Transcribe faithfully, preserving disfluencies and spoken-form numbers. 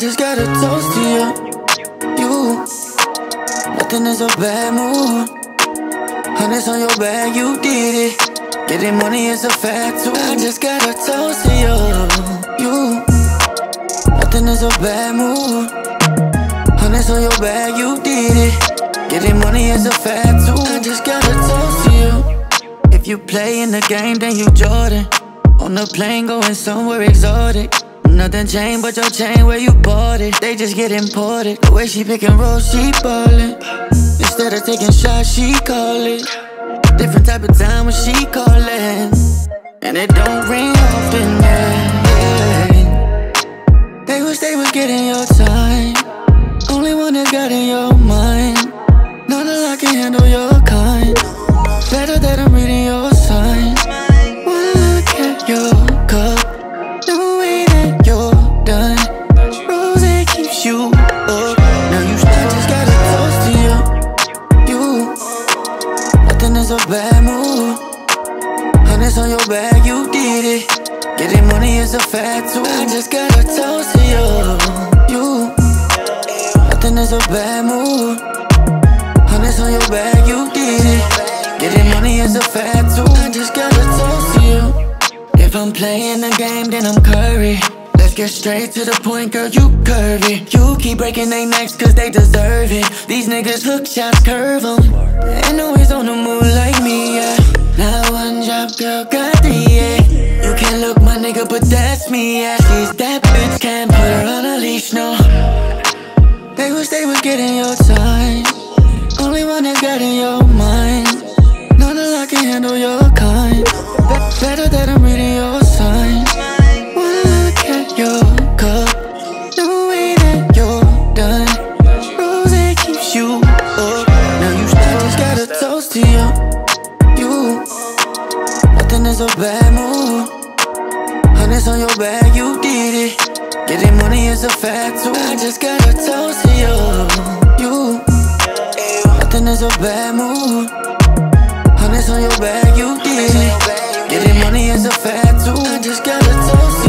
just gotta toast to you, you. Nothing is a bad move. Hundreds on your back, you did it. Getting money is a fact too. I just gotta toast to you, you. Nothing is a bad move. Hundreds on your back, you did it. Getting money is a fact too. I just gotta toast to you. If you play in the game, then you Jordan. On the plane going somewhere exotic. Nothing changed but your chain where you bought it. They just get imported. The way she pick and roll, she ballin'. Instead of taking shots, she callin'. Different type of time when she callin'. And it don't ring often, yeah. They wish they was getting your time. Only one that got in your mind. Know that I can handle your kind. Better that I'm reading your signs. When I look at your cup, you up. Now you still I just gotta toast to you, you. Nothing is a bad move. Hundreds on your back, you did it. Getting money is a fact too. I just gotta toast to you, you. Nothing is a bad move. Hundreds on your back, you did it. Getting money is a fact too. I just gotta toast to you. If I'm playing the game, then I'm Curry. Get straight to the point, girl, you curvy. You keep breaking they necks cause they deserve it. These niggas hook shots, curve them. Ain't always on the move like me, yeah. Not one job, girl, got three, yeah. You can look my nigga, but that's me, yeah. She's that bitch, can't put her on a leash, no. They wish they was getting your time. Only one that got in your mind. Know that I can handle your kind. Better that I'm reading your signs. Your cup, the way that you're done. Rose, it keeps you up. Now you still just gotta toast to you, you. Nothing is a bad move. Hundreds on your back, you did it. Getting money is a fact too. I just gotta toast to you, you. Nothing is a bad move. Hundreds on your back, you did it. Getting money is a fact too. I just gotta toast to you.